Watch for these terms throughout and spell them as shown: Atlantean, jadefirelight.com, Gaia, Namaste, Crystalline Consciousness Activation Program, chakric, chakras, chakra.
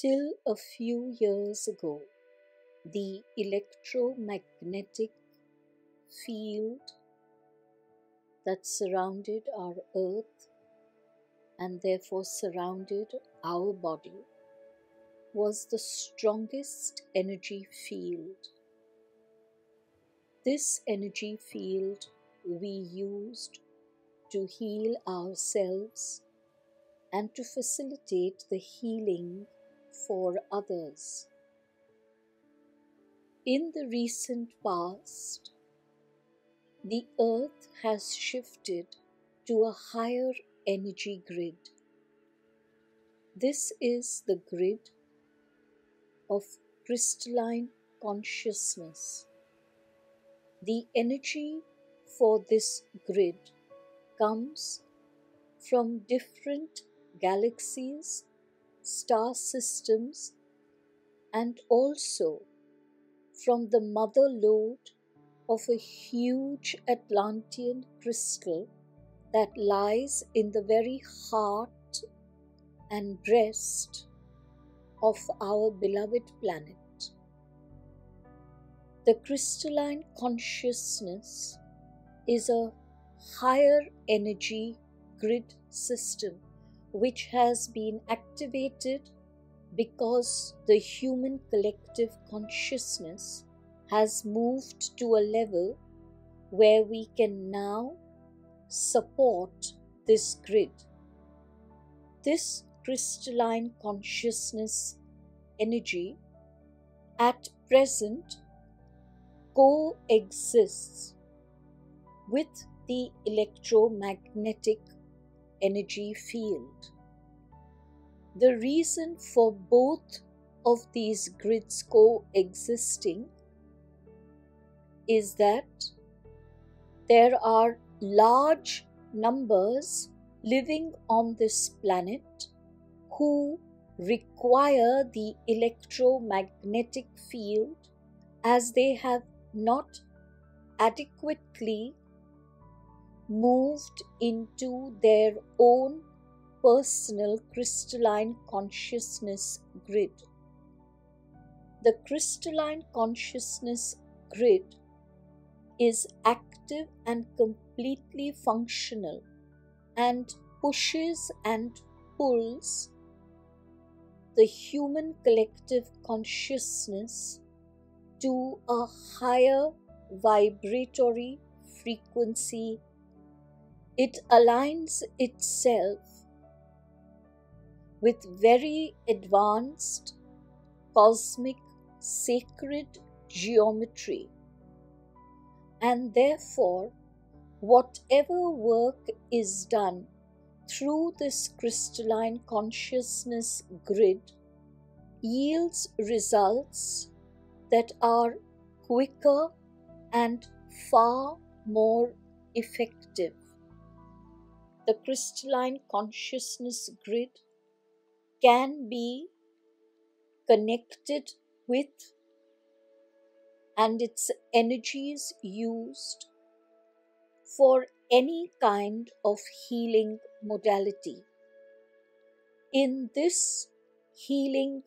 Till a few years ago, the electromagnetic field that surrounded our earth and therefore surrounded our body was the strongest energy field. This energy field we used to heal ourselves and to facilitate the healing for others. In the recent past, the earth has shifted to a higher energy grid. This is the grid of crystalline consciousness. The energy for this grid comes from different galaxies, star systems, and also from the mother lode of a huge Atlantean crystal that lies in the very heart and breast of our beloved planet. The crystalline consciousness is a higher energy grid system which has been activated because the human collective consciousness has moved to a level where we can now support this grid. This crystalline consciousness energy at present coexists with the electromagnetic energy field. The reason for both of these grids coexisting is that there are large numbers living on this planet who require the electromagnetic field as they have not adequately moved into their own personal crystalline consciousness grid. The crystalline consciousness grid is active and completely functional and pushes and pulls the human collective consciousness to a higher vibratory frequency. It aligns itself with very advanced cosmic sacred geometry, and therefore whatever work is done through this crystalline consciousness grid yields results that are quicker and far more effective. The crystalline consciousness grid can be connected with and its energies used for any kind of healing modality. In this healing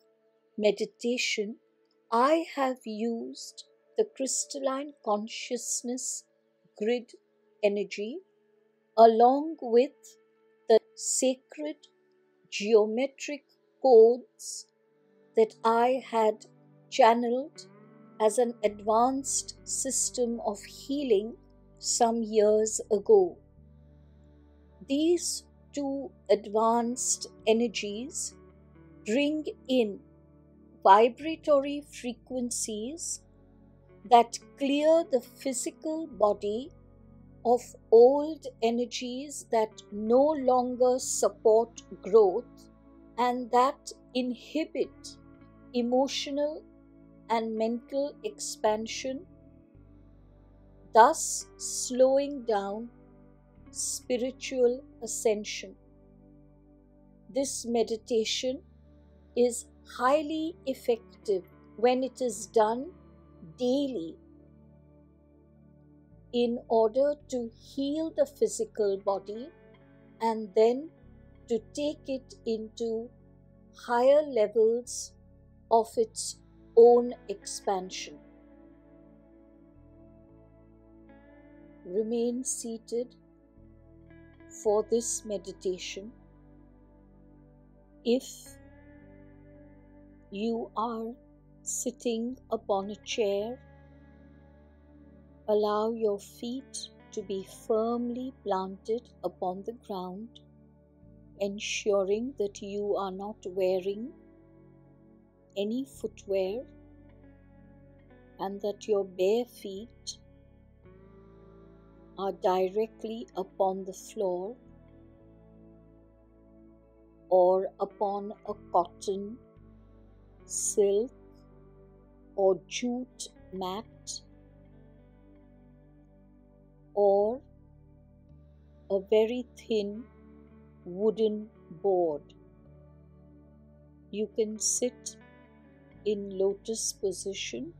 meditation, I have used the crystalline consciousness grid energy along with the sacred geometric codes that I had channeled as an advanced system of healing some years ago. These two advanced energies bring in vibratory frequencies that clear the physical body of old energies that no longer support growth and that inhibit emotional and mental expansion, thus slowing down spiritual ascension. This meditation is highly effective when it is done daily in order to heal the physical body and then to take it into higher levels of its own expansion. Remain seated for this meditation if you are sitting upon a chair. Allow your feet to be firmly planted upon the ground, ensuring that you are not wearing any footwear and that your bare feet are directly upon the floor or upon a cotton, silk or jute mat or a very thin wooden board. You can sit in lotus position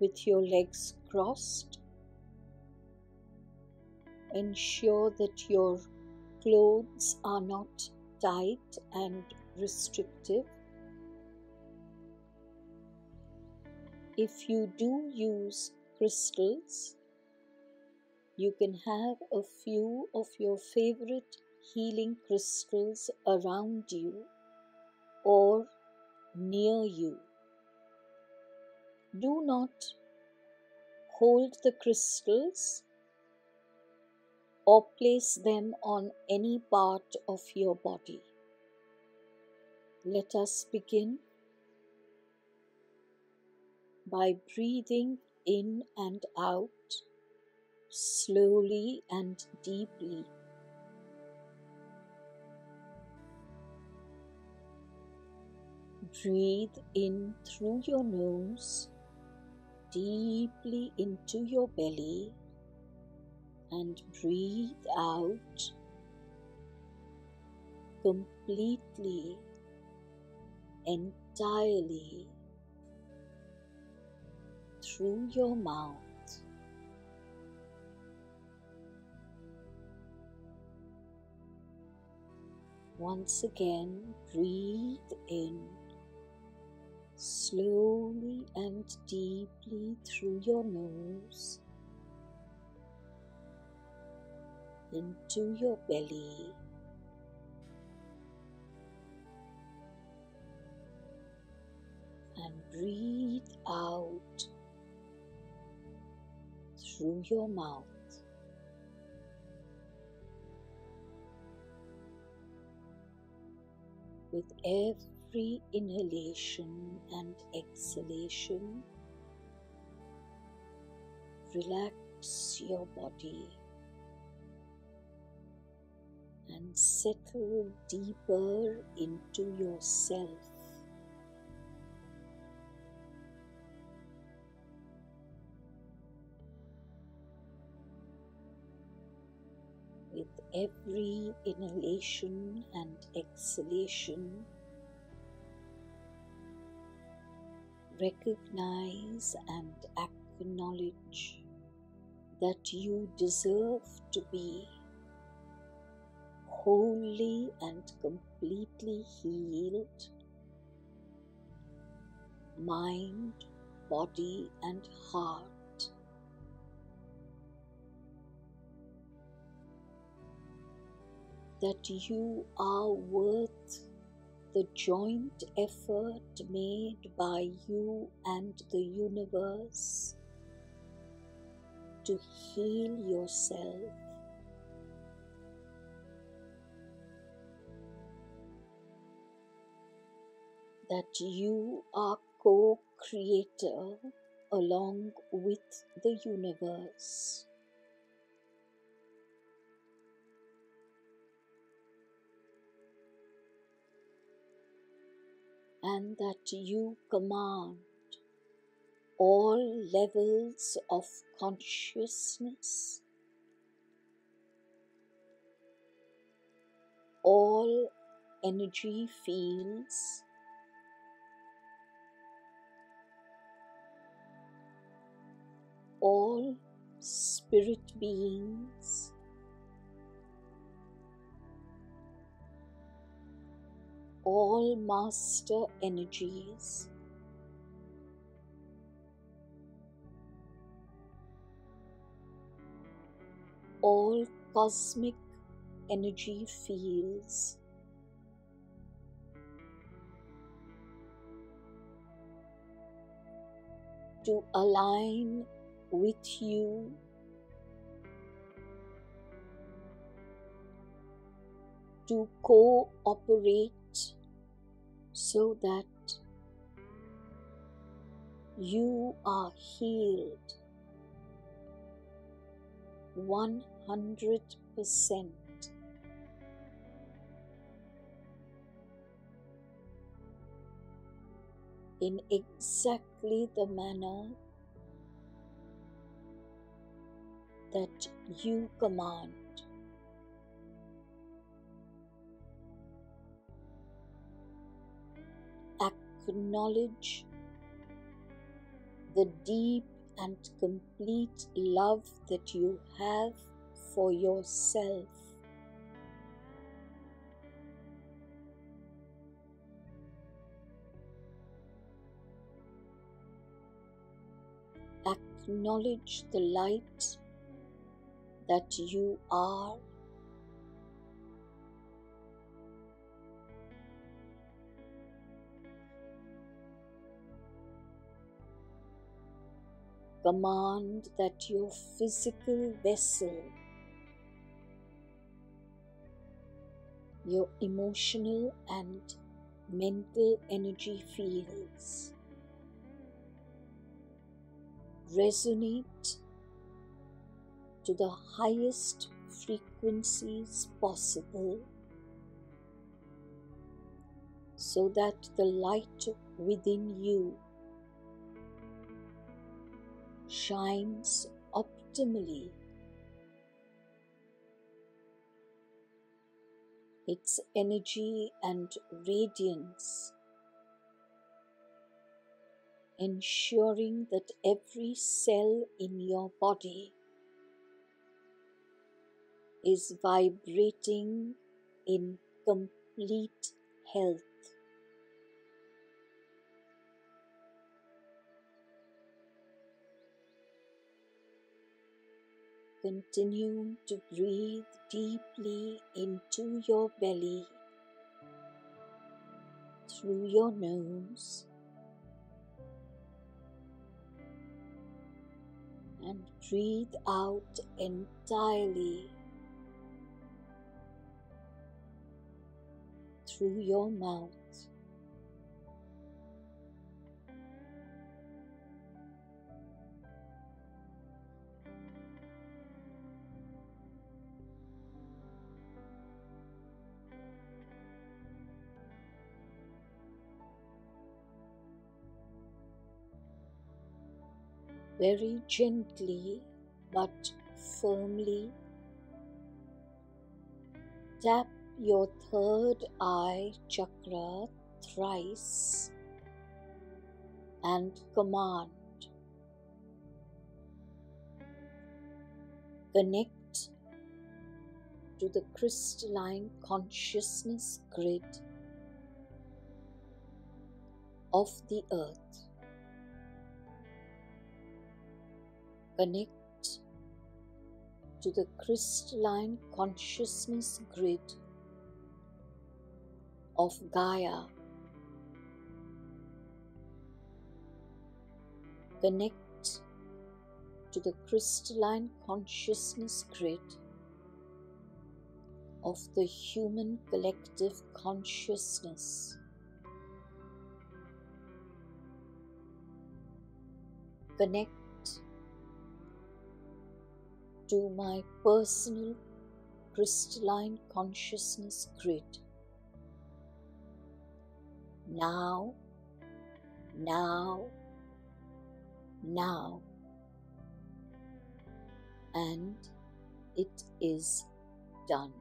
with your legs crossed. Ensure that your clothes are not tight and restrictive. If you do use crystals, you can have a few of your favorite healing crystals around you or near you. Do not hold the crystals or place them on any part of your body. Let us begin by breathing in and out slowly and deeply. Breathe in through your nose, deeply into your belly, and breathe out completely, entirely through your mouth. Once again, breathe in slowly and deeply through your nose, into your belly, and breathe out through your mouth. With every inhalation and exhalation, relax your body and settle deeper into yourself. With every inhalation and exhalation, recognize and acknowledge that you deserve to be wholly and completely healed, mind, body, and heart. That you are worth the joint effort made by you and the universe to heal yourself. That you are co-creator along with the universe. And that you command all levels of consciousness, all energy fields, all spirit beings, all master energies. All cosmic energy fields, to align with you to cooperate so that you are healed 100%. In exactly the manner that you command. Acknowledge the deep and complete love that you have for yourself. Acknowledge the light that you are, command that your physical vessel, your emotional and mental energy fields resonate to the highest frequencies possible so that the light within you shines optimally. Its energy and radiance, ensuring that every cell in your body is vibrating in complete health. Continue to breathe deeply into your belly, through your nose, and breathe out entirely through your mouth. Very gently but firmly tap your third eye chakra thrice and command, connect to the crystalline consciousness grid of the earth. Connect to the crystalline consciousness grid of Gaia. Connect to the crystalline consciousness grid of the human collective consciousness. Connect to my personal crystalline consciousness grid. Now, and it is done.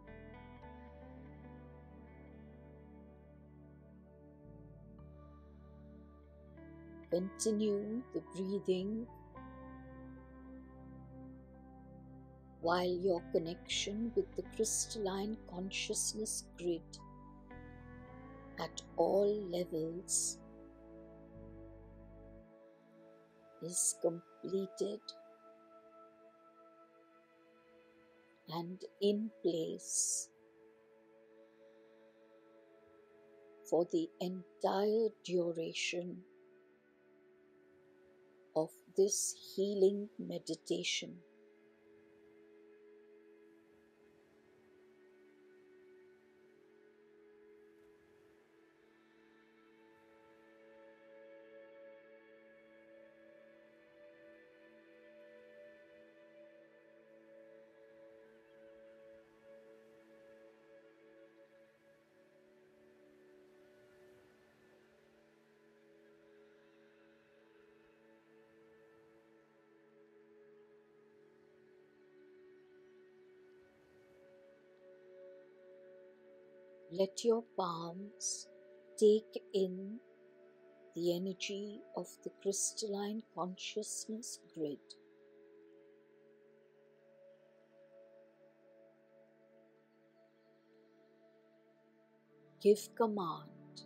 Continue the breathing while your connection with the crystalline consciousness grid at all levels is completed and in place for the entire duration of this healing meditation. Let your palms take in the energy of the crystalline consciousness grid. Give command.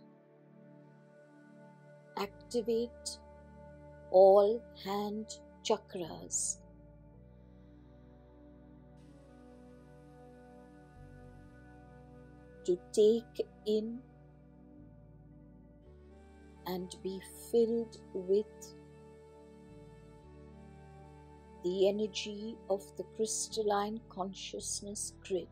Activate all hand chakras. To take in and be filled with the energy of the crystalline consciousness grid.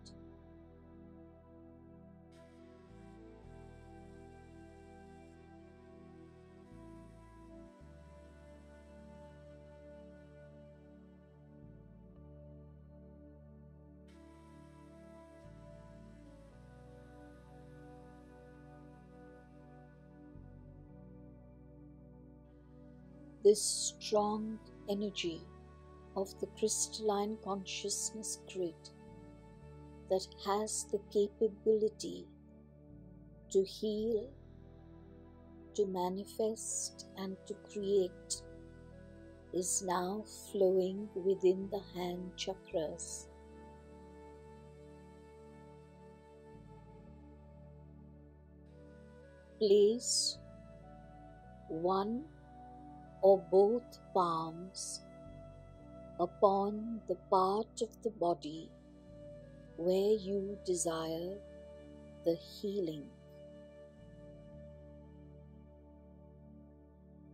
This strong energy of the crystalline consciousness grid that has the capability to heal, to manifest, and to create is now flowing within the hand chakras. Place one or both palms upon the part of the body where you desire the healing.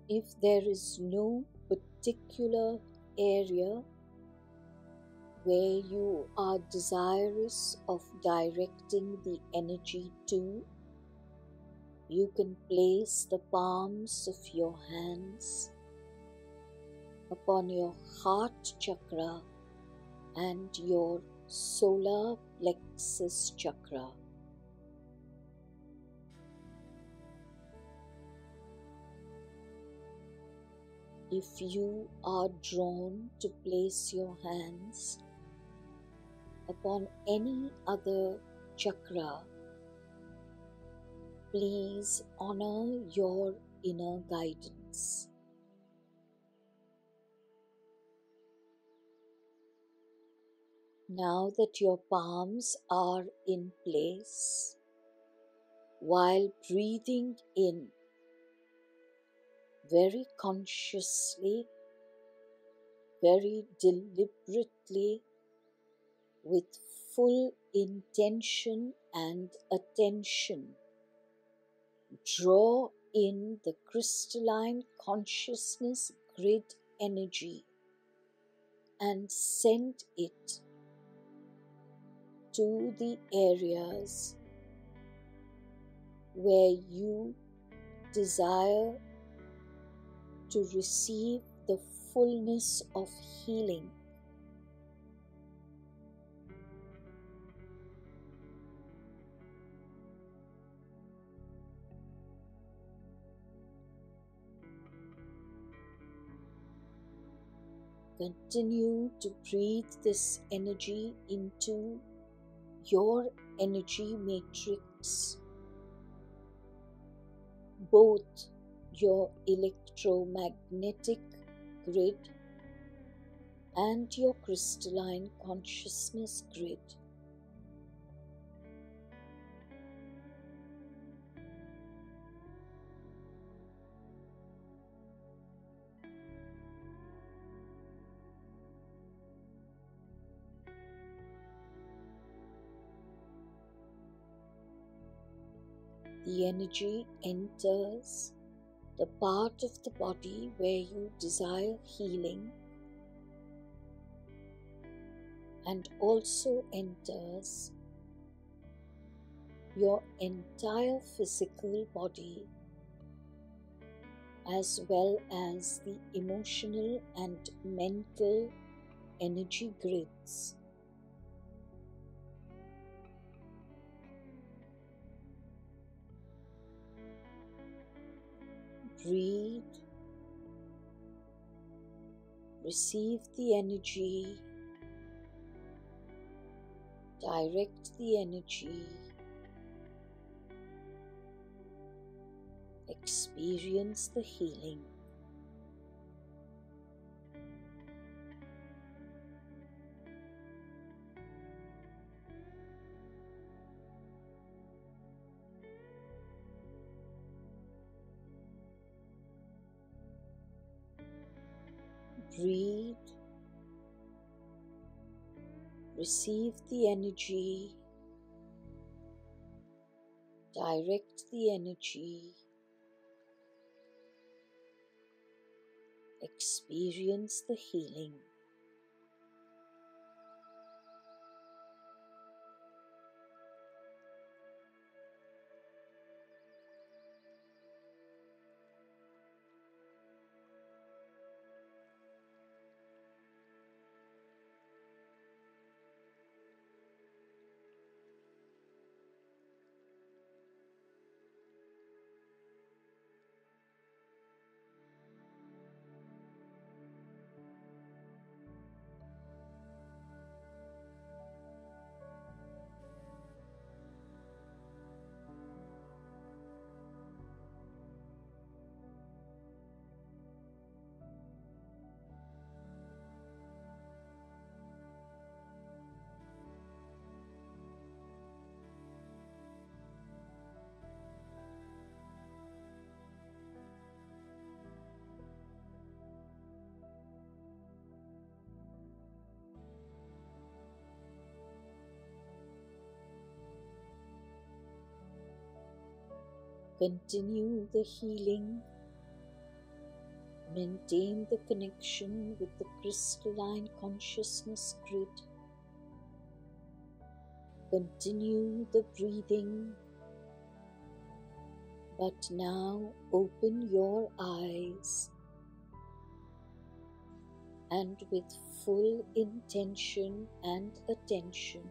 If there is no particular area where you are desirous of directing the energy to, you can place the palms of your hands upon your heart chakra and your solar plexus chakra. If you are drawn to place your hands upon any other chakra, please honor your inner guidance. Now that your palms are in place, while breathing in, very consciously, very deliberately, with full intention and attention, draw in the crystalline consciousness grid energy and send it to the areas where you desire to receive the fullness of healing. Continue to breathe this energy into your energy matrix, both your electromagnetic grid and your crystalline consciousness grid. The energy enters the part of the body where you desire healing and also enters your entire physical body as well as the emotional and mental energy grids. Breathe, receive the energy, direct the energy, experience the healing. Breathe, receive the energy, direct the energy, experience the healing. Continue the healing, maintain the connection with the crystalline consciousness grid, continue the breathing, but now open your eyes and with full intention and attention,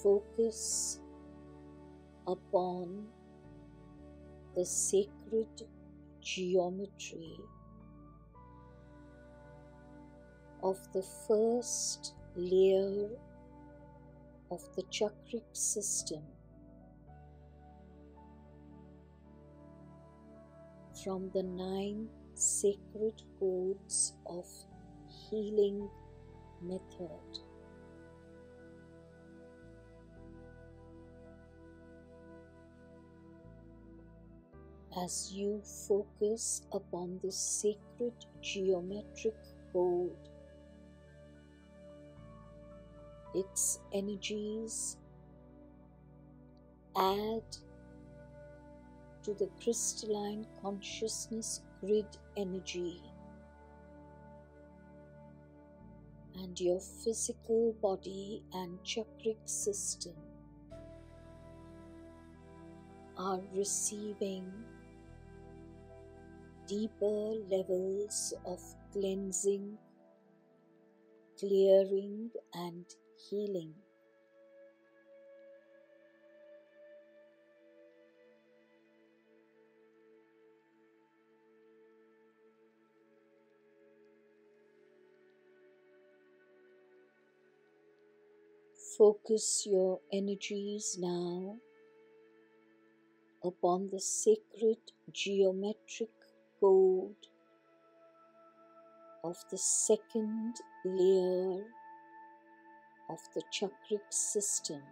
focus upon the sacred geometry of the first layer of the chakric system, from the 9 sacred codes of healing method. As you focus upon the sacred geometric code, its energies add to the crystalline consciousness grid energy, and your physical body and chakric system are receiving deeper levels of cleansing, clearing, and healing. Focus your energies now upon the sacred geometric code of the second layer of the chakric system,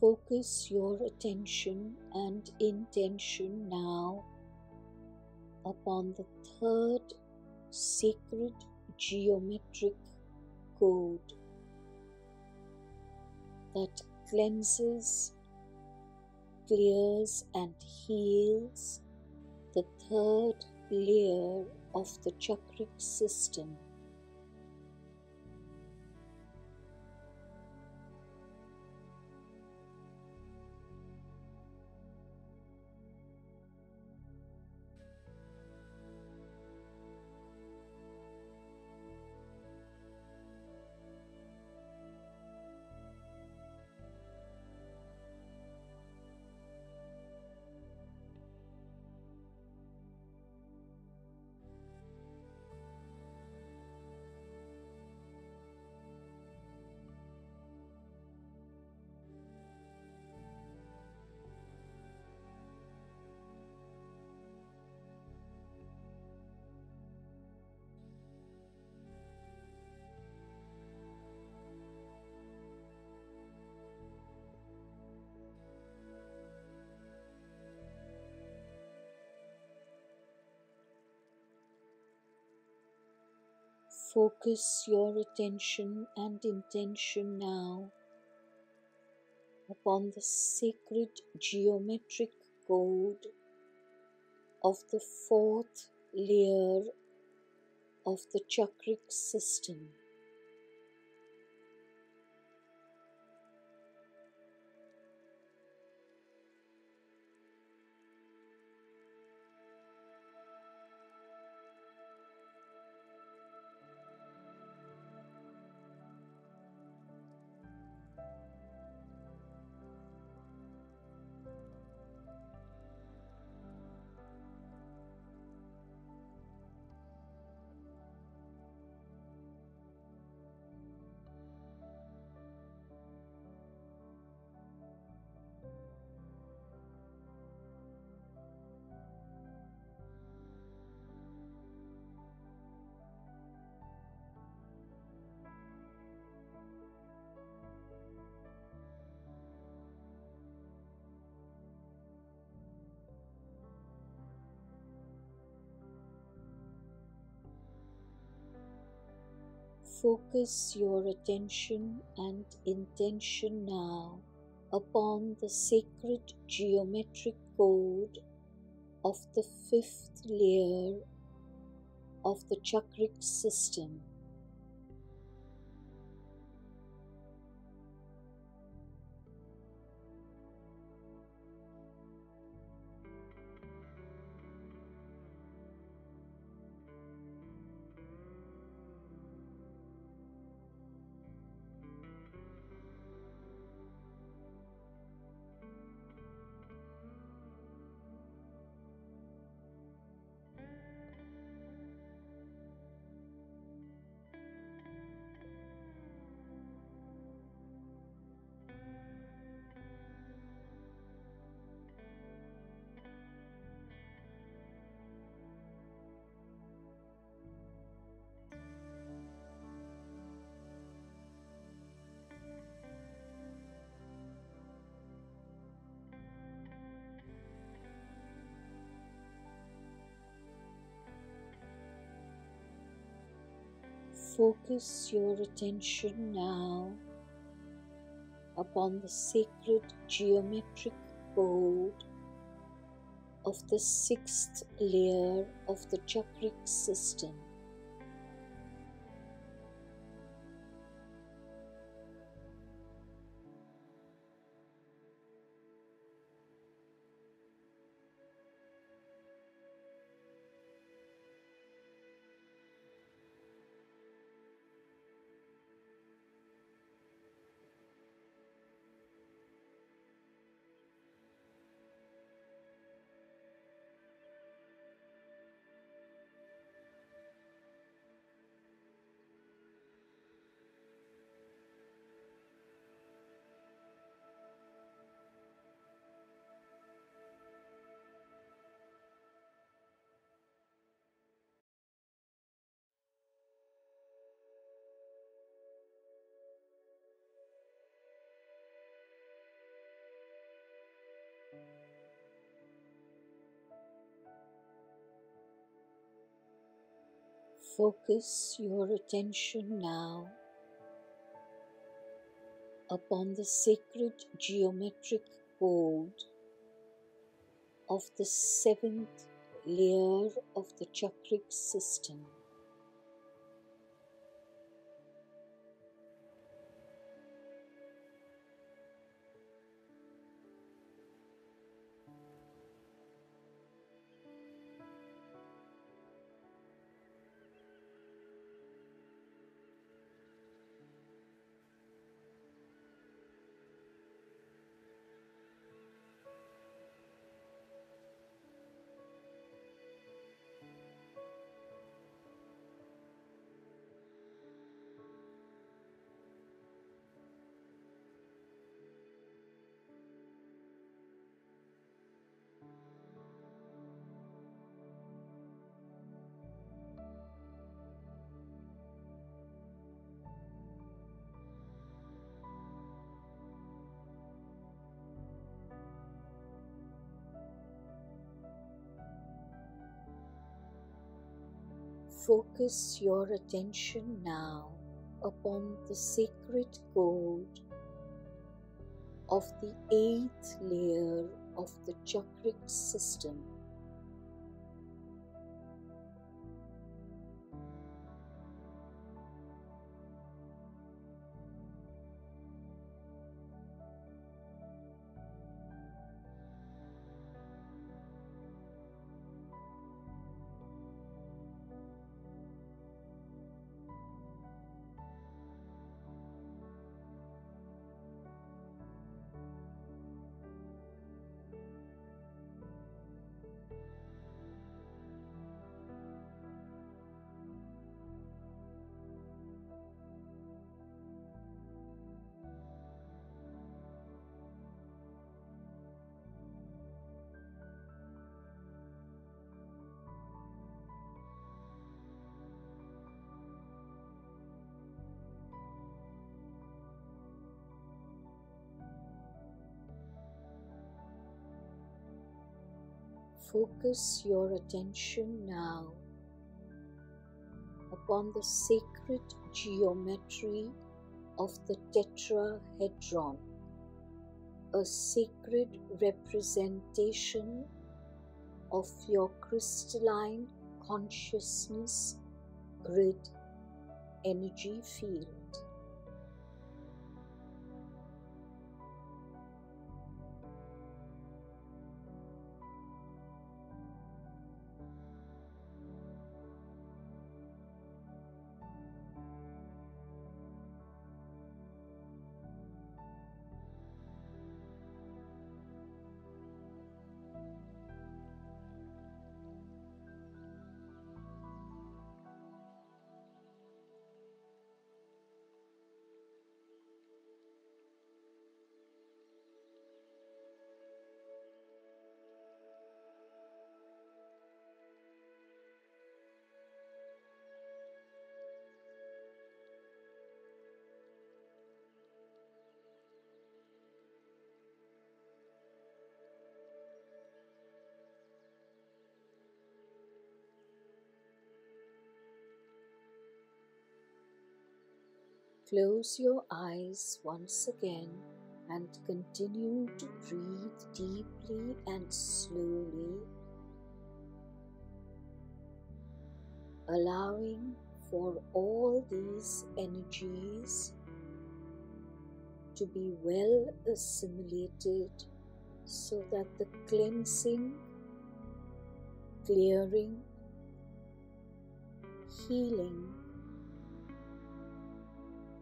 focus your attention and intention now upon the third sacred geometric code that cleanses, clears and heals the third layer of the chakric system. Focus your attention and intention now upon the sacred geometric code of the fourth layer of the chakric system. Focus your attention and intention now upon the sacred geometric code of the fifth layer of the chakric system. Focus your attention now upon the sacred geometric code of the sixth layer of the chakric system. Focus your attention now upon the sacred geometric code of the 7th layer of the chakric system. Focus your attention now upon the sacred code of the 8th layer of the chakric system. Focus your attention now upon the sacred geometry of the tetrahedron, a sacred representation of your crystalline consciousness grid energy field. Close your eyes once again and continue to breathe deeply and slowly, allowing for all these energies to be well assimilated so that the cleansing, clearing, healing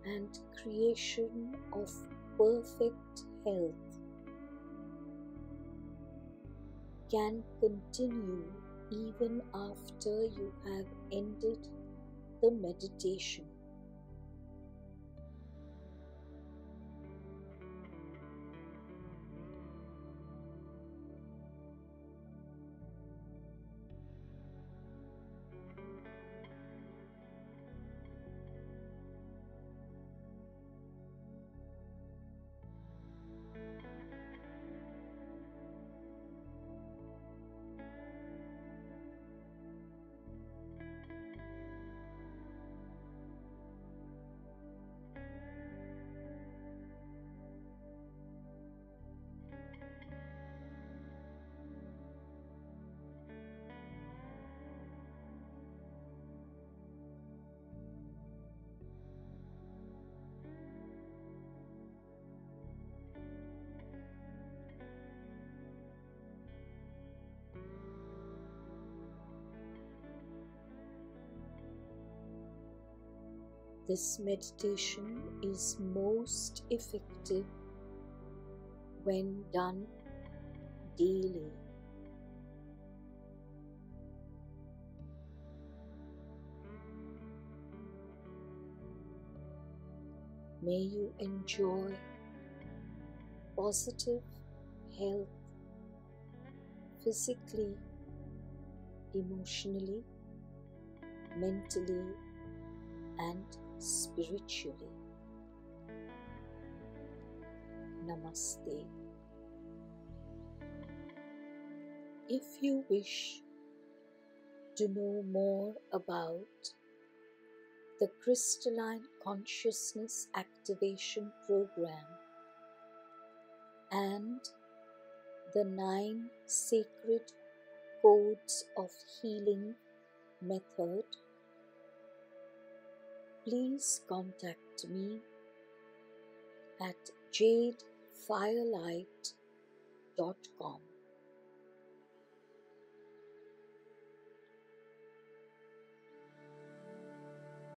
and creation of perfect health can continue even after you have ended the meditation. This meditation is most effective when done daily. May you enjoy positive health physically, emotionally, mentally, and spiritually. Namaste. If you wish to know more about the Crystalline Consciousness Activation Program and the 9 Sacred Codes of Healing method, please contact me at jadefirelight.com.